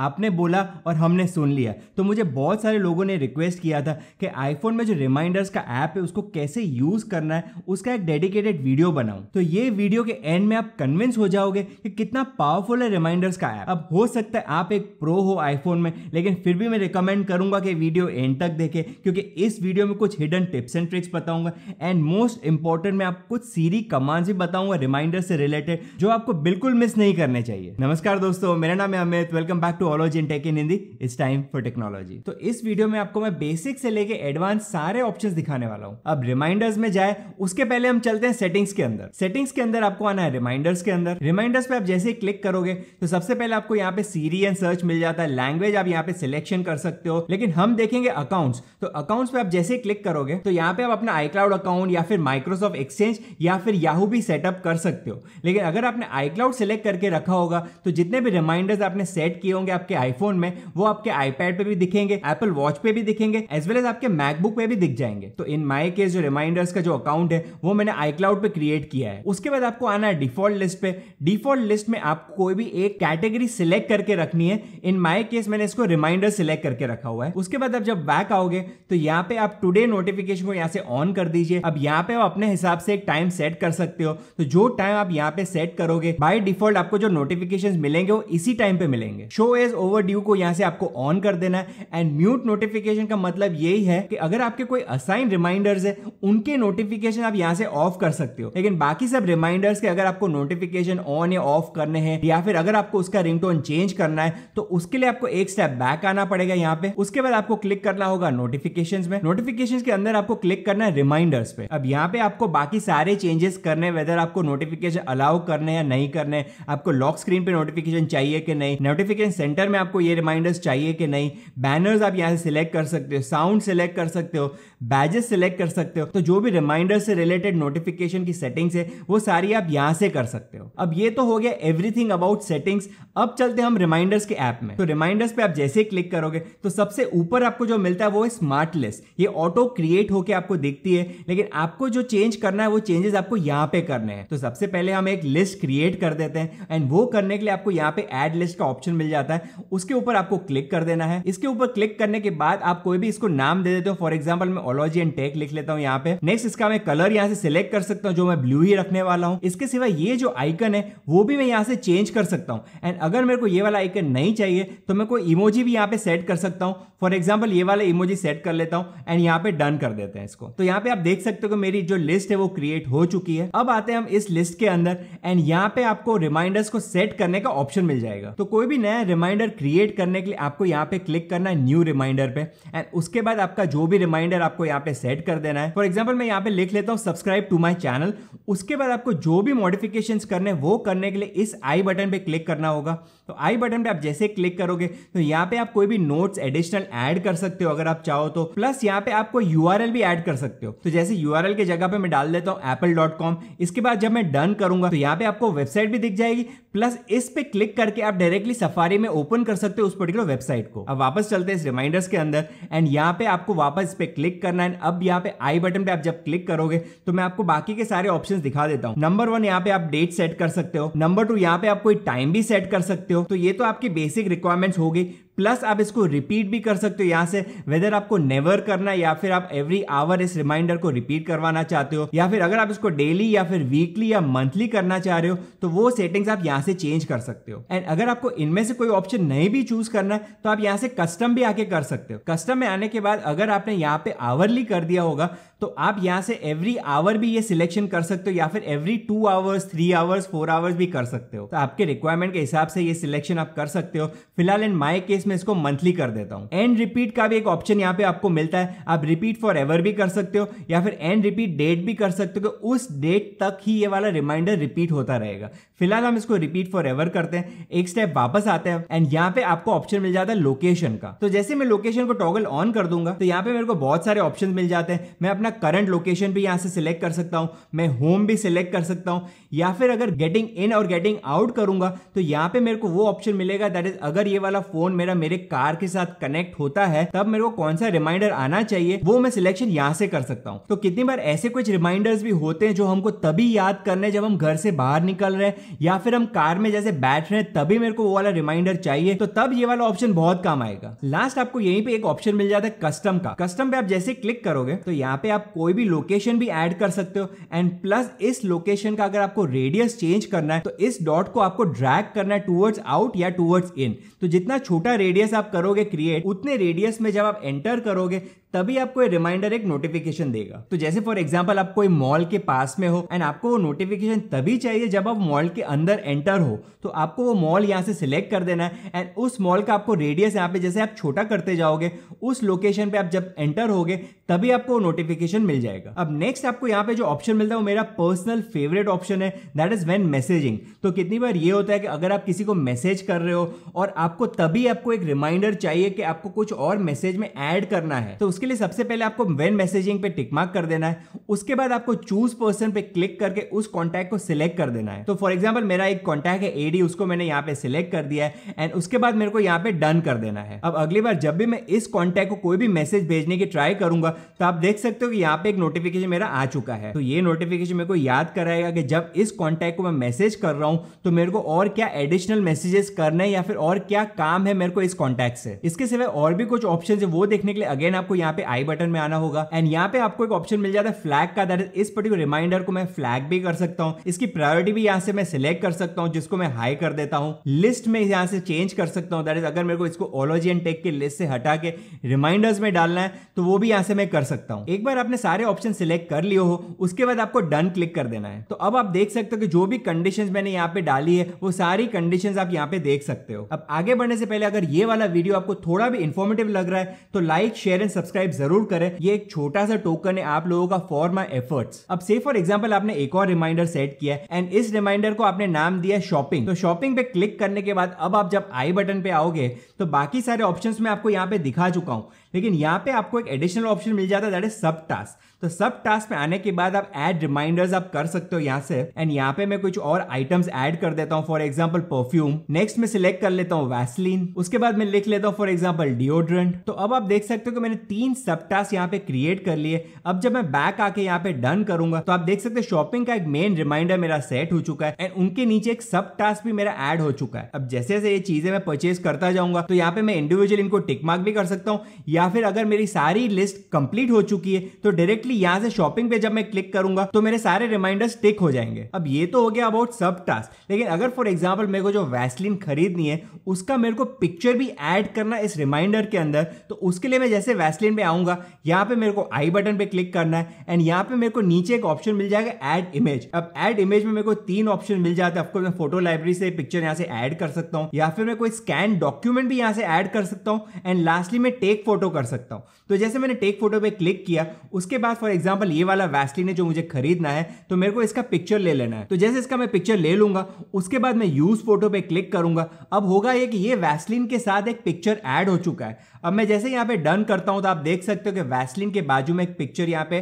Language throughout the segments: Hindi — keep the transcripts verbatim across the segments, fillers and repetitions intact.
आपने बोला और हमने सुन लिया। तो मुझे बहुत सारे लोगों ने रिक्वेस्ट किया था कि आईफोन में जो रिमाइंडर्स का ऐप है उसको कैसे यूज़ करना है उसका एक डेडिकेटेड वीडियो बनाऊं। तो ये वीडियो के एंड में आप कन्विंस हो जाओगे कि कितना पावरफुल है रिमाइंडर्स का ऐप। अब हो सकता है आप एक प्रो हो आईफोन में, लेकिन फिर भी मैं रिकमेंड करूंगा कि वीडियो एंड तक देखें, क्योंकि इस वीडियो में कुछ हिडन टिप्स एंड ट्रिक्स बताऊंगा एंड मोस्ट इंपॉर्टेंट मैं आपको कुछ सीरी कमांड्स भी बताऊंगा रिमाइंडर से रिलेटेड जो आपको बिल्कुल मिस नहीं करने चाहिए। नमस्कार दोस्तों, मेरा नाम है Amit, welcome back Ology and Tech in Hindi, it's time for technology। तो इस वीडियो में आपको मैं बेसिक से लेके एडवांस सारे ऑप्शंस दिखाने वाला हूं। अब रिमाइंडर्स में जाए उसके पहले हम चलते हैं सेटिंग्स के अंदर। सेटिंग्स के अंदर आपको आना है रिमाइंडर्स के अंदर। रिमाइंडर्स पे आप जैसे ही क्लिक करोगे तो सबसे पहले आपको यहाँ पे सीरी एंड सर्च मिल जाता है। लैंग्वेज आप यहाँ पे सिलेक्शन कर सकते हो, लेकिन हम देखेंगे अकाउंट्स। तो अकाउंट्स पे आप जैसे ही क्लिक करोगे तो यहाँ पे आप अपना iCloud अकाउंट या फिर माइक्रोसॉफ्ट एक्सचेंज या फिर याहू भी सेटअप कर सकते हो। लेकिन अगर आपने iCloud सेलेक्ट करके रखा होगा तो जितने भी रिमाइंडर्स आपने सेट किए होंगे आपके आईफोन में वो आपके आईपैड पे भी दिखेंगे, एप्पल वॉच पे भी दिखेंगे, एज वेल एज आपके मैकबुक पे भी दिख जाएंगे। तो इन माय केस जो रिमाइंडर्स का जो अकाउंट है वो मैंने आईक्लाउड पे क्रिएट किया है। उसके बाद आपको आना है डिफॉल्ट लिस्ट पे। डिफॉल्ट लिस्ट में आपको कोई भी एक कैटेगरी सिलेक्ट करके रखनी है। इन माय केस मैंने इसको रिमाइंडर सिलेक्ट करके रखा हुआ है। उसके बाद आप जब बैक आओगे तो यहाँ पे आप टुडे नोटिफिकेशन को यहाँ से ऑन कर दीजिए। अब यहाँ पे आप अपने हिसाब से एक टाइम सेट कर सकते हो। तो जो टाइम आप यहाँ पे सेट करोगे बाय डिफॉल्ट आपको जो नोटिफिकेशन मिलेंगे वो इसी टाइम पे मिलेंगे। शो एज ओवरड्यू को यहाँ से आपको ऑन कर देना है। एंड म्यूट नोटिफिकेशन का मतलब यही है कि अगर आपके कोई असाइन रिमाइंडर्स है उनके नोटिफिकेशन आप यहाँ से ऑफ कर सकते हो, लेकिन बाकी सब रिमाइंडर्स के अगर आपको नोटिफिकेशन ऑन या ऑफ करने हैं या फिर अगर आपको उसका रिंगटोन चेंज करना है तो उसके लिए आपको एक स्टेप बैक आना पड़ेगा यहाँ पे। उसके बाद आपको क्लिक करना होगा नोटिफिकेशन में। नोटिफिकेशन के अंदर आपको क्लिक करना है रिमाइंडर्स पे। अब यहाँ पे आपको बाकी सारे चेंजेस करने, वेदर आपको नोटिफिकेशन अलाउ करने या नहीं करने, आपको लॉक स्क्रीन पे नोटिफिकेशन चाहिए कि नहीं, नोटिफिकेशन सेंटर में आपको ये रिमाइंडर्स चाहिए कि नहीं, बैनर्स आप यहाँ से सिलेक्ट कर सकते हो, साउंड सिलेक्ट कर सकते हो, बैजेस सिलेक्ट कर सकते हो। तो जो भी रिमाइंडर से रिलेटेड नोटिफिकेशन की सेटिंग्स है वो सारी आप यहाँ से कर सकते हो। अब ये तो हो गया एवरीथिंग अबाउट सेटिंग्स। अब चलते हैं हम रिमाइंडर्स के ऐप में। तो रिमाइंडर्स पे आप जैसे ही क्लिक करोगे तो सबसे ऊपर आपको जो मिलता है वो है स्मार्ट लिस्ट। ये ऑटो क्रिएट होकर आपको दिखती है, लेकिन आपको जो चेंज करना है वो चेंजेस आपको यहाँ पे करने हैं। तो सबसे पहले हम एक लिस्ट क्रिएट कर देते हैं एंड वो करने के लिए आपको यहाँ पे एड लिस्ट का ऑप्शन मिल जाता है। उसके ऊपर आपको क्लिक कर देना है। इसके ऊपर क्लिक करने के बाद आप कोई भी इसको नाम दे देते हो। फॉर एग्जांपल मैं Ology and Tech लिख लेता हूं यहाँ पे। नेक्स्ट इसका मैं कलर यहाँ से सिलेक्ट कर सकता हूँ, जो मैं ब्लू ही रखने वाला हूँ। इसके सिवा ये जो आइकन है वो भी मैं यहाँ से चेंज कर सकता हूँ। एंड अगर मेरे को ये वाला आइकन नहीं चाहिए तो मैं कोई इमोजी भी यहाँ पे सेट कर सकता हूँ। फॉर एग्जाम्पल ये वाला इमोजी सेट कर लेता हूँ एंड यहाँ पे डन कर देते हैं इसको। तो यहाँ पे आप देख सकते हो मेरी जो लिस्ट है वो क्रिएट हो चुकी है। अब आते हैं हम इस लिस्ट के अंदर एंड यहाँ पे आपको रिमाइंडर्स को सेट करने का ऑप्शन मिल जाएगा। तो कोई भी नया रिमाइंडर क्रिएट करने के लिए आपको यहाँ पे क्लिक करना है न्यू रिमाइंडर पे एंड उसके बाद आपका जो भी रिमाइंडर आपको यहाँ पे सेट कर देना है। फॉर एग्जांपल मैं यहाँ पे लिख लेता हूँ सब्सक्राइब टू माय चैनल। उसके बाद आपको जो भी मॉडिफिकेशंस करने वो करने के लिए इस आई बटन पे क्लिक करना होगा। तो आई बटन पे आप जैसे क्लिक करोगे तो यहाँ पे आप कोई भी नोट्स एडिशनल ऐड कर सकते हो अगर आप चाहो तो। प्लस यहाँ पे आपको यूआरएल भी ऐड कर सकते हो। तो जैसे यूआरएल के जगह पे मैं डाल देता हूँ एप्पल डॉट कॉम। इसके बाद जब मैं डन करूंगा तो यहाँ पे आपको वेबसाइट भी दिख जाएगी, प्लस इस पे क्लिक करके आप डायरेक्टली सफारी में ओपन कर सकते हो उस पर्टिकुलर वेबसाइट को। अब वापस चलते हैं इस रिमाइंडर्स के अंदर एंड यहाँ पे आपको वापस इस पे क्लिक करना है। अब यहाँ पे आई बटन पे आप जब क्लिक करोगे तो मैं आपको बाकी के सारे ऑप्शंस दिखा देता हूँ। नंबर वन यहाँ पे आप डेट सेट कर सकते हो। नंबर टू यहाँ पे आप कोई टाइम भी सेट कर सकते हो। तो ये तो आपकी बेसिक रिक्वायरमेंट्स होगी, प्लस आप इसको रिपीट भी कर सकते हो यहाँ से, वेदर आपको नेवर करना है या फिर आप एवरी आवर इस रिमाइंडर को रिपीट करवाना चाहते हो, या फिर अगर आप इसको डेली या फिर वीकली या मंथली करना चाह रहे हो तो वो सेटिंग्स आप यहाँ से चेंज कर सकते हो। एंड अगर आपको इनमें से कोई ऑप्शन नहीं भी चूज करना है तो आप यहाँ से कस्टम भी आके कर सकते हो। कस्टम में आने के बाद अगर आपने यहाँ पे आवरली कर दिया होगा तो आप यहाँ से एवरी आवर भी ये सिलेक्शन कर सकते हो या फिर every two hours, three hours, four hours भी कर सकते हो। तो आपके रिक्वायरमेंट के हिसाब से ये सिलेक्शन आप कर सकते हो। फिलहाल इन माय केस में इसको मंथली कर देता हूँ। एंड रिपीट का भी एक ऑप्शन यहाँ पे आपको मिलता है। आप रिपीट फॉर एवर भी कर सकते हो या फिर एंड रिपीट डेट भी कर सकते हो कि उस डेट तक ही ये वाला रिमाइंडर रिपीट होता रहेगा। फिलहाल हम इसको रिपीट फॉर एवर करते हैं। एक स्टेप वापस आते हैं एंड यहाँ पे आपको ऑप्शन मिल जाता है लोकेशन का। तो जैसे मैं लोकेशन को टॉगल ऑन कर दूंगा तो यहाँ पे मेरे को बहुत सारे ऑप्शन मिल जाते हैं। मैं अपना करंट लोकेशन भी यहाँ से सिलेक्ट कर सकता हूँ, मैं होम भी सिलेक्ट कर सकता हूँ, या फिर अगर गेटिंग इन और गेटिंग आउट करूंगा तो यहाँ पे मेरे को वो ऑप्शन मिलेगा दैट इज अगर ये वाला फोन मेरा मेरा मेरे कार के साथ कनेक्ट होता है तब मेरे को कौन सा रिमाइंडर आना चाहिए वो मैं सिलेक्शन यहाँ से कर सकता हूँ। तो कितनी बार ऐसे कुछ रिमाइंडर्स भी होते हैं जो हमको तभी याद करने जब हम घर से बाहर निकल रहे हैं या फिर हम कार में जैसे बैठ रहे हैं तभी मेरे को वो वाला रिमाइंडर चाहिए, तो तब ये वाला ऑप्शन बहुत काम आएगा। लास्ट आपको यहीं पे एक ऑप्शन मिल जाता है कस्टम का। कस्टम पे आप जैसे क्लिक करोगे तो यहाँ पे आप कोई भी लोकेशन भी ऐड कर सकते हो एंड प्लस इस लोकेशन का अगर आपको रेडियस चेंज करना है तो इस डॉट को आपको ड्रैग करना है टूवर्ड्स आउट या टूवर्ड्स इन। तो जितना छोटा रेडियस आप करोगे क्रिएट उतने रेडियस में जब आप एंटर करोगे तभी आपको ये रिमाइंडर एक नोटिफिकेशन देगा। तो जैसे फॉर एग्जांपल आप कोई मॉल के पास में हो एंड आपको वो नोटिफिकेशन तभी चाहिए जब आप मॉल के अंदर एंटर हो, तो आपको वो मॉल यहाँ से सिलेक्ट कर देना है एंड उस मॉल का आपको रेडियस यहाँ पे जैसे आप छोटा करते जाओगे उस लोकेशन पे आप जब एंटर होगे तभी आपको नोटिफिकेशन मिल जाएगा। अब नेक्स्ट आपको यहाँ पे जो ऑप्शन मिलता है वो मेरा पर्सनल फेवरेट ऑप्शन है, दैट इज व्हेन मैसेजिंग। तो कितनी बार ये होता है कि अगर आप किसी को मैसेज कर रहे हो और आपको तभी आपको एक रिमाइंडर चाहिए कि आपको कुछ और मैसेज में ऐड करना है, तो के लिए सबसे पहले आपको व्हेन मैसेजिंग पे टिक मार्क कर देना है। उसके बाद आपको चूज पर्सन पे क्लिक करके उस कांटेक्ट को सिलेक्ट कर देना है। तो फॉर एग्जांपल मेरा एक कांटेक्ट है एडी, उसको मैंने यहाँ पे सिलेक्ट कर दिया है एंड उसके बाद मेरे को यहाँ पे डन कर देना है। अब अगली बार जब भी मैं इस कांटेक्ट को कोई भी मैसेज भेजने की ट्राई करूंगा तो आप देख सकते हो कि यहाँ पे एक नोटिफिकेशन मेरा आ चुका है। तो ये नोटिफिकेशन मेरे को याद कराएगा कि जब इस कांटेक्ट को मैं मैसेज कर रहा हूँ तो मेरे को और क्या एडिशनल मैसेजेस करने या फिर और क्या काम है मेरे को इस कांटेक्ट से। इसके सिवा और भी कुछ ऑप्शन है वो देखने के लिए अगेन आपको यहाँ पे आई बटन में आना होगा एंड यहाँ पे आपको एक ऑप्शन मिल जाता है फ्लैग का, दैट इज इस पर्टिकुलर रिमाइंडर को मैं फ्लैग भी कर सकता हूँ, इसकी प्रायोरिटी भी यहाँ से मैं सिलेक्ट कर सकता हूँ जिसको मैं हाई कर देता हूँ, लिस्ट में यहाँ से चेंज कर सकता हूँ, दैट इज अगर मेरे को इसको ओलोजी एंड टेक की लिस्ट से हटा के रिमाइंडर्स में डालना है तो वो भी यहाँ से मैं कर सकता हूँ। एक बार आपने सारे ऑप्शन सिलेक्ट कर लिए हो उसके बाद आपको डन क्लिक कर देना है। तो अब आप देख सकते हो कि जो भी कंडीशन मैंने यहाँ पे डाली है वो सारी कंडीशन आप यहाँ पे देख सकते हो। अब आगे बढ़ने से पहले अगर ये वाला वीडियो आपको थोड़ा भी इन्फॉर्मेटिव लग रहा है तो like share and subscribe subscribe जरूर करें, ये एक छोटा सा टोकन है आप लोगों का फॉर माय एफर्ट्स। अब से फॉर एग्जांपल आपने एक और रिमाइंडर सेट किया है एंड इस रिमाइंडर को आपने नाम दिया शॉपिंग। तो शॉपिंग पे क्लिक करने के बाद अब आप जब आई बटन पे आओगे तो बाकी सारे ऑप्शंस में आपको यहाँ पे दिखा चुका हूँ, लेकिन यहाँ पे आपको एक एडिशनल ऑप्शन मिल जाता है दैट इज सब टास्क। तो सब टास्क में आने के बाद आप ऐड रिमाइंडर्स आप कर सकते हो यहाँ से एंड यहाँ पे मैं कुछ और आइटम्स ऐड कर देता हूँ, फॉर एग्जांपल परफ्यूम। नेक्स्ट मैं सिलेक्ट कर लेता हूँ वैसलीन, उसके बाद मैं लिख लेता हूँ फॉर एग्जांपल डिओड्रेंट। तो अब आप देख सकते हो कि मैंने तीन सब टास्क यहाँ पे क्रिएट कर लिए। अब जब मैं बैक आके यहाँ पे डन करूंगा तो आप देख सकते हो शॉपिंग का एक मेन रिमाइंडर मेरा सेट हो चुका है एंड उनके नीचे एक सब टास्क भी मेरा ऐड हो चुका है। अब जैसे जैसे ये चीजें मैं परचेज करता जाऊंगा तो यहाँ पे मैं इंडिविजुअल इनको टिक मार्क भी कर सकता हूँ या फिर अगर मेरी सारी लिस्ट कंप्लीट हो चुकी है तो डायरेक्टली यहाँ से शॉपिंग पे जब मैं क्लिक करूंगा तो मेरे सारे रिमाइंडर्स टिक हो जाएंगे। अब ये तो हो गया अबाउट सब टास्क, लेकिन अगर फॉर एग्जांपल मेरे को जो वैसलीन खरीदनी है उसका मेरे को पिक्चर भी ऐड करना इस रिमाइंडर के अंदर, तो उसके लिए मैं जैसे वैसलीन पे आऊंगा यहाँ पे मेरे को आई बटन पे क्लिक करना है एंड यहाँ पे मेरे को नीचे एक ऑप्शन मिल जाएगा ऐड इमेज। अब ऐड इमेज में मेरे को तीन ऑप्शन मिल जाता है, ऑफकोर्स मैं फोटो लाइब्रेरी से पिक्चर यहाँ से ऐड कर सकता हूँ या फिर मैं कोई स्कैन डॉक्यूमेंट भी यहाँ से ऐड कर सकता हूँ एंड लास्टली मैं टेक फोटो कर सकता हूं। तो जैसे मैंने टेक फोटो पे क्लिक किया उसके बाद फॉर एग्जांपल ये वाला वैसलीन है जो मुझे खरीदना है तो मेरे को इसका पिक्चर ले लेना है। तो जैसे इसका मैं पिक्चर ले लूंगा उसके बाद मैं यूज फोटो पे क्लिक करूंगा। अब होगा ये कि ये वैसलीन के साथ एक पिक्चर ऐड हो चुका है। अब मैं जैसे यहाँ पे डन करता हूं तो आप देख सकते हो कि वैसलीन के बाजू में एक पिक्चर यहाँ पे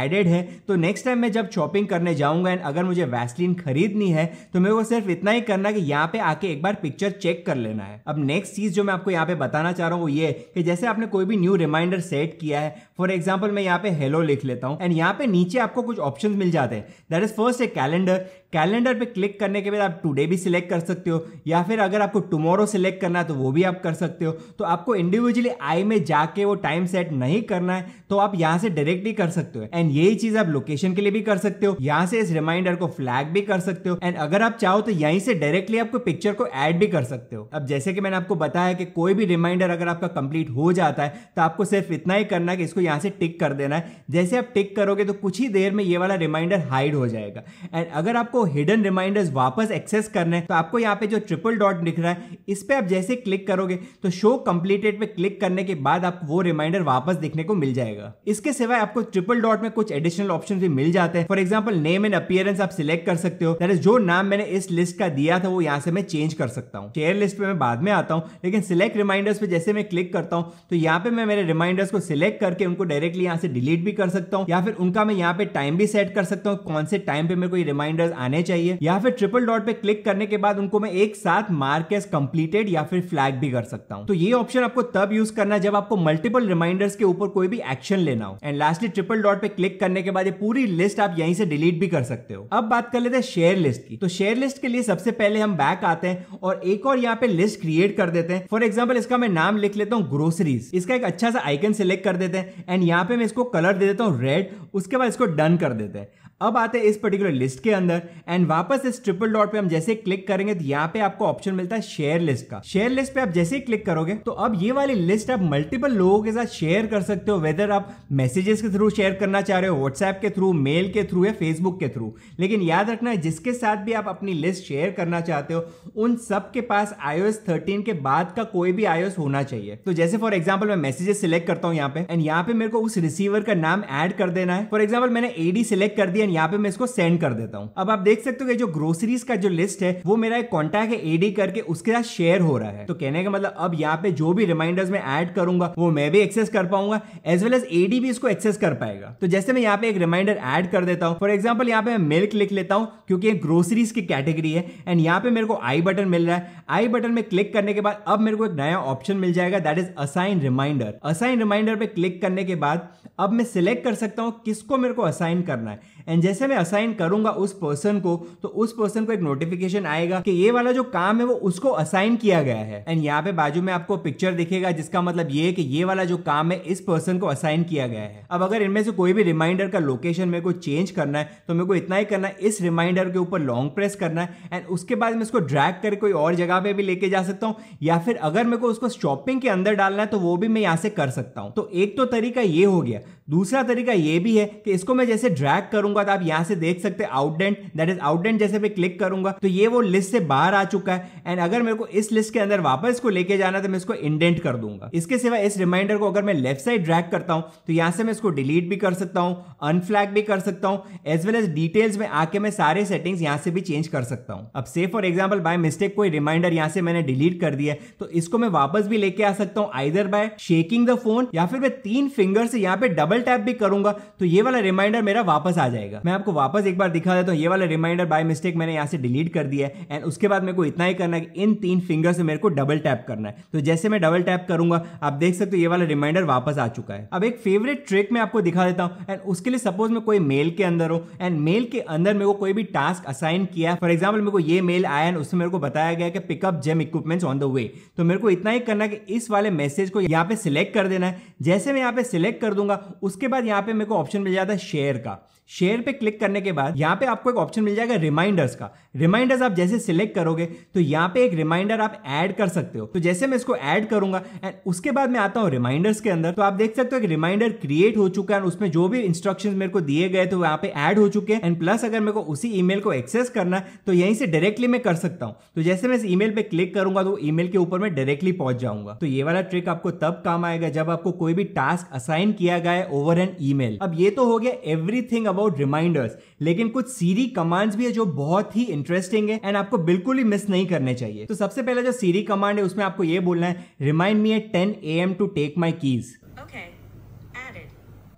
एडेड है। तो नेक्स्ट टाइम मैं जब शॉपिंग करने जाऊंगा एंड अगर मुझे वैसलीन खरीदनी है तो मेरे को सिर्फ इतना ही करना कि यहाँ पे आके एक बार पिक्चर चेक कर लेना है। अब नेक्स्ट चीज जो मैं आपको यहाँ पे बताना चाह रहा हूँ वो ये कि जैसे आपने कोई भी न्यू रिमाइंडर सेट किया है, फॉर एग्जांपल मैं यहाँ पे हेलो लिख लेता हूँ एंड यहाँ पे नीचे आपको कुछ ऑप्शन मिल जाते हैं, that is first a calendar. Calendar पे क्लिक करने के बाद आप टुडे भी सिलेक्ट कर सकते हो या फिर अगर आपको टुमारो सिलेक्ट करना है तो वो भी आप कर सकते हो। तो आपको इंडिविजुअली आई में जाके वो टाइम सेट नहीं करना है तो आप यहाँ से डायरेक्टली कर सकते हो एंड यही चीज आप लोकेशन के लिए भी कर सकते हो, यहाँ से इस रिमाइंडर को फ्लैग भी कर सकते हो एंड अगर आप चाहो तो यहीं से डायरेक्टली आपको पिक्चर को ऐड भी कर सकते हो। अब जैसे कि मैंने आपको बताया कि कोई भी रिमाइंडर अगर आपका कंप्लीट हो जाता है तो आपको सिर्फ इतना ही करना है कि इसको यहाँ से टिक कर देना है। जैसे आप टिक करोगे तो कुछ ही देर में ये वाला रिमाइंडर हाइड हो जाएगा एंड अगर आपको हिडन रिमाइंडर्स वापस एक्सेस करने हैं तो आपको यहाँ पे जो ट्रिपल डॉट दिख रहा है इस पे आप जैसे क्लिक करोगे तो शो कंप्लीटेड पे क्लिक करने के बाद आपको वो रिमाइंडर वापस देखने को मिल जाएगा। इसके सिवाय आपको ट्रिपल डॉट में कुछ एडिशनल ऑप्शन भी मिल जाते हैं, for example name and appearance आप सिलेक्ट कर सकते हो, जो नाम मैंने इस लिस्ट का दिया था वो यहाँ से मैं चेंज कर सकता हूँ। शेयर लिस्ट पे मैं बाद में आता हूँ, लेकिन सिलेक्ट रिमाइंडर्स पे जैसे मैं क्लिक करता हूँ तो यहाँ पे मैं मेरे रिमाइंडर्स को सिलेक्ट करके उनको डायरेक्टली यहाँ से डिलीट भी कर सकता हूँ या फिर उनका मैं यहाँ पे टाइम भी सेट कर सकता हूँ, कौन से टाइम पे मेरे को ये रिमाइंडर्स आने आने चाहिए, या फिर ट्रिपल डॉट पे क्लिक करने के बाद उनको मैं एक साथ मार्क एज कंप्लीटेड या फिर फ्लैग भी कर सकता हूं। तो ये ऑप्शन आपको तब यूज करना है जब आपको मल्टीपल रिमाइंडर्स के ऊपर कोई भी एक्शन लेना हो। एंड लास्टली ट्रिपल डॉट पे क्लिक करने के बाद ये पूरी लिस्ट आप यहीं से डिलीट भी कर सकते हो। अब बात कर लेते हैं शेयर लिस्ट की। तो शेयर लिस्ट के लिए सबसे पहले हम बैक आते हैं और एक और यहाँ पे लिस्ट क्रिएट कर देते हैं। फॉर एग्जाम्पल इसका मैं नाम लिख लेता हूँ ग्रोसरीज। इसका एक अच्छा सा आइकन सिलेक्ट कर देते हैं एंड यहाँ पे मैं इसको कलर दे देता हूँ रेड। उसके बाद इसको डन कर देते हैं। अब आते हैं इस पर्टिकुलर लिस्ट के अंदर एंड वापस इस ट्रिपल डॉट पे हम जैसे क्लिक करेंगे तो यहाँ पे आपको ऑप्शन मिलता है शेयर लिस्ट का। शेयर लिस्ट पे आप जैसे क्लिक करोगे तो अब ये वाली लिस्ट आप मल्टीपल लोगों के साथ शेयर कर सकते हो, वेदर आप मैसेजेस के थ्रू शेयर करना चाह रहे हो, व्हाट्सएप के थ्रू, मेल के थ्रू या फेसबुक के थ्रू। लेकिन याद रखना है जिसके साथ भी आप अपनी लिस्ट शेयर करना चाहते हो उन सब के पास आईओएस थर्टीन के बाद का कोई भी आईओएस होना चाहिए। तो जैसे फॉर एग्जाम्पल मैं मैसेजेस सिलेक्ट करता हूँ यहाँ पे एंड यहाँ पे मेरे को उस रिसीवर का नाम एड कर देना है। फॉर एग्जाम्पल मैंने एडी सिलेक्ट कर दिया एंड यहाँ पे मैं इसको सेंड कर देता हूँ। अब आप देख सकते हो कि जो ग्रोसरीज का जो लिस्ट है वो मेरा एक कॉन्टैक्ट है एडी करके, उसके साथ शेयर हो रहा है। तो कहने का मतलब अब यहाँ पे जो भी रिमाइंडर्स मैं ऐड करूंगा वो मैं भी एक्सेस कर पाऊंगा एज वेल एज एडी भी इसको एक्सेस कर पाएगा। तो जैसे मैं यहाँ पे एक रिमाइंडर ऐड कर देता हूँ, फॉर एग्जाम्पल यहाँ पे मैं मिल्क लिख लेता हूँ क्योंकि ग्रोसरीज की कैटेगरी है एंड यहाँ पे मेरे को आई बटन मिल रहा है। आई बटन में क्लिक करने के बाद अब मेरे को एक नया ऑप्शन मिल जाएगा that is assign reminder. Assign reminder पे क्लिक करने के बाद अब मैं सिलेक्ट कर सकता हूँ किसको मेरे को असाइन करना है एंड जैसे मैं असाइन करूंगा उस पर्सन को तो उस पर्सन को एक नोटिफिकेशन आएगा कि ये वाला जो काम है वो उसको असाइन किया गया है। एंड यहाँ पे बाजू में आपको पिक्चर दिखेगा जिसका मतलब ये है कि ये वाला जो काम है इस पर्सन को असाइन किया गया है। अब अगर इनमें से कोई भी रिमाइंडर का लोकेशन मेरे को चेंज करना है तो मेरे को इतना ही करना है, इस रिमाइंडर के ऊपर लॉन्ग प्रेस करना है एंड उसके बाद मैं इसको ड्रैग कर कोई और जगह पे भी लेके जा सकता हूँ, या फिर अगर मेरे को उसको शॉपिंग के अंदर डालना है तो वो भी मैं यहाँ से कर सकता हूँ। तो एक तो तरीका ये हो गया। दूसरा तरीका ये भी है कि इसको मैं जैसे ड्रैग करूंगा तो आप यहां से देख सकते हैं आउटडेंट, दैट इज आउटडेंट। जैसे मैं क्लिक करूंगा तो ये वो लिस्ट से बाहर आ चुका है एंड अगर मेरे को इस लिस्ट के अंदर वापस को लेके जाना तो मैं इसको इंडेंट कर दूंगा। इसके सिवा इस रिमाइंडर को अगर मैं लेफ्ट साइड ड्रैग करता हूं तो यहां से मैं इसको डिलीट भी कर सकता हूं, अनफ्लैग भी कर सकता हूं, एज वेल एज डिटेल्स में आके मैं सारे सेटिंग्स यहां से भी चेंज कर सकता हूं। अब से फॉर एग्जाम्पल बाय मिस्टेक कोई रिमाइंडर यहां से मैंने डिलीट कर दिया तो इसको मैं वापस भी लेके आ सकता हूं either by shaking the phone या फिर मैं तीन फिंगर से यहां पे डबल टैप भी करूंगा तो ये वाला रिमाइंडर मेरा वापस आ जाएगा। मैं आपको वापस एक बार दिखा देता हूं, ये वाला रिमाइंडर बाय मिस्टेक मैंने यहां से डिलीट कर दिया है एंड उसके बाद मेरे को इतना ही करना है कि इन तीन फिंगर से मेरे को डबल टैप करना है। तो जैसे मैं डबल टैप करूंगा आप देख सकते हो ये वाला रिमाइंडर वापस आ चुका है। अब एक फेवरेट ट्रिक मैं आपको दिखा देता हूं एंड उसके लिए सपोज मैं कोई मेल के अंदर हूं एंड मेल के अंदर मेरे को कोई भी टास्क असाइन किया। फॉर एग्जाम्पल मेरे को ये मेल आया एंड उसमें मेरे को बताया गया कि pick up gym equipments on the way. तो मेरे को इतना ही करना है कि इस वाले मैसेज को यहाँ पे सिलेक्ट कर देना है। जैसे मैं यहाँ पे सिलेक्ट कर दूंगा उसके बाद यहाँ पे मेरे को ऑप्शन मिल जाता है शेयर का। शेयर पे क्लिक करने के बाद यहाँ पे आपको एक ऑप्शन मिल जाएगा रिमाइंडर्स का। रिमाइंडर्स आप जैसे सिलेक्ट करोगे तो यहाँ पे एक रिमाइंडर आप ऐड कर सकते हो। तो जैसे मैं इसको ऐड करूंगा एंड उसके बाद मैं आता हूँ रिमाइंडर्स के अंदर तो आप देख सकते हो एक रिमाइंडर क्रिएट हो चुका है और उसमें जो भी इंस्ट्रक्शंस मेरे को दिए गए तो यहाँ पे ऐड हो चुके हैं। एंड प्लस अगर मेरे को उसी ईमेल को एक्सेस करना है तो यहीं से डायरेक्टली मैं कर सकता हूँ। तो जैसे मैं इस ईमेल पे क्लिक करूंगा तो ईमेल के ऊपर मैं डायरेक्टली पहुंच जाऊंगा। तो ये वाला ट्रिक आपको तब काम आएगा जब आपको कोई भी टास्क असाइन किया गया है ओवर एन ईमेल। अब ये तो हो गया एवरीथिंग अबाउट रिमाइंडर्स, लेकिन कुछ सीरी कमांड्स भी है जो बहुत ही इंटरेस्टिंग है एंड आपको बिल्कुल ही मिस नहीं करने चाहिए। तो सबसे पहले जो सीरी कमांड है उसमें आपको ये बोलना है remind me at ten A M to take my keys.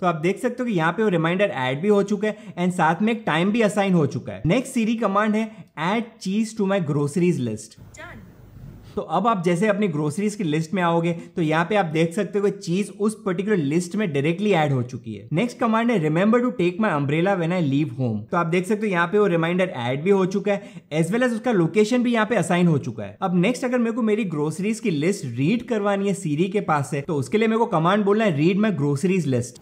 तो आप देख सकते हो कि यहाँ पे वो रिमाइंडर ऐड भी हो चुका है एंड साथ में एक टाइम भी असाइन हो चुका है। नेक्स्ट सीरी कमांड है add cheese to my groceries list. तो अब आप जैसे अपनी ग्रोसरीज की लिस्ट में आओगे तो यहाँ पे आप देख सकते हो कि चीज उस पर्टिकुलर लिस्ट में डायरेक्टली ऐड हो चुकी है। नेक्स्ट कमांड है remember to take my umbrella when I leave home. तो आप देख सकते हो यहाँ पे वो रिमाइंडर ऐड भी हो चुका है एज वेल एज उसका लोकेशन भी यहाँ पे असाइन हो चुका है। अब नेक्स्ट अगर मेरे को मेरी ग्रोसरीज की लिस्ट रीड करवानी है सीरी के पास से तो उसके लिए मेरे को कमांड बोलना है रीड माई ग्रोसरीज लिस्ट।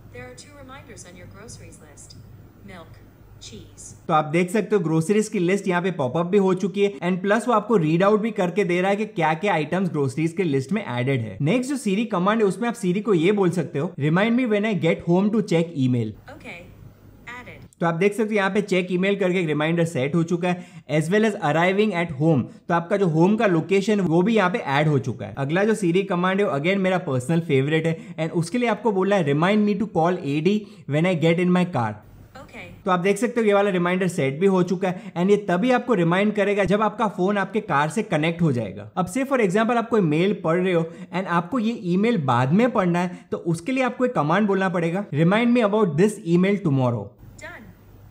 तो आप देख सकते हो ग्रोसरीज की लिस्ट यहाँ पे पॉपअप भी हो चुकी है एंड प्लस वो आपको रीड आउट भी करके दे रहा है कि क्या क्या आइटम्स ग्रोसरीज के लिस्ट में एडेड है। नेक्स्ट जो सीरी कमांड है उसमें आप सीरी को ये बोल सकते हो remind me when I get home to check email. तो आप देख सकते हो यहाँ पे चेक ईमेल करके एक रिमाइंडर सेट हो चुका है as well as arriving at home. तो आपका जो होम का लोकेशन वो भी यहाँ पे ऐड हो चुका है। अगला जो सीरी कमांड है अगेन मेरा पर्सनल फेवरेट है एंड उसके लिए आपको बोलना है remind me to call AD when I get in my car. तो आप देख सकते हो ये वाला रिमाइंडर सेट भी हो चुका है एंड ये तभी आपको रिमाइंड करेगा जब आपका फोन आपके कार से कनेक्ट हो जाएगा। अब से फॉर एग्जांपल आप कोई मेल पढ़ रहे हो एंड आपको ये ईमेल बाद में पढ़ना है तो उसके लिए आपको एक कमांड बोलना पड़ेगा remind me about this email tomorrow.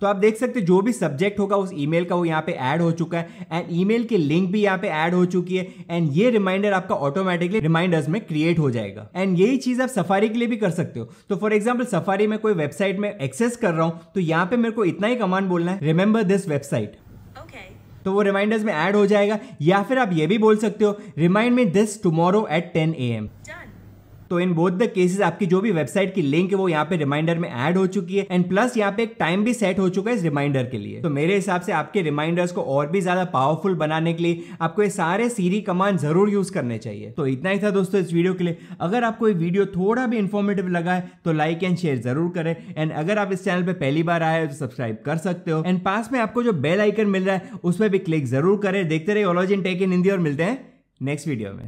तो आप देख सकते जो भी सब्जेक्ट होगा उस ईमेल का वो यहाँ पे ऐड हो चुका है एंड ईमेल की लिंक भी यहाँ पे ऐड हो चुकी है एंड ये रिमाइंडर आपका ऑटोमेटिकली रिमाइंडर्स में क्रिएट हो जाएगा। एंड यही चीज आप सफारी के लिए भी कर सकते हो। तो फॉर एग्जाम्पल सफारी में कोई वेबसाइट में एक्सेस कर रहा हूँ तो यहाँ पे मेरे को इतना ही कमांड बोलना है, रिमेंबर दिस वेबसाइट, तो वो रिमाइंडर्स में ऐड हो जाएगा। या फिर आप ये भी बोल सकते हो remind me this tomorrow at ten A m. तो इन बोथ द केसेस आपकी जो भी वेबसाइट की लिंक है वो यहाँ पे रिमाइंडर में ऐड हो चुकी है एंड प्लस यहाँ पे एक टाइम भी सेट हो चुका है इस रिमाइंडर के लिए। तो मेरे हिसाब से आपके रिमाइंडर्स को और भी ज्यादा पावरफुल बनाने के लिए आपको ये सारे सीरी कमांड जरूर यूज करने चाहिए। तो इतना ही था दोस्तों इस वीडियो के लिए। अगर आपको ये वीडियो थोड़ा भी इन्फॉर्मेटिव लगा है तो लाइक एंड शेयर जरूर करें एंड अगर आप इस चैनल पर पहली बार आए हो तो सब्सक्राइब कर सकते हो एंड पास में आपको जो बेल आइकन मिल रहा है उस पर भी क्लिक जरूर करें। देखते रहिए ओलोजी एंड टेक इन हिंदी और मिलते हैं नेक्स्ट वीडियो में।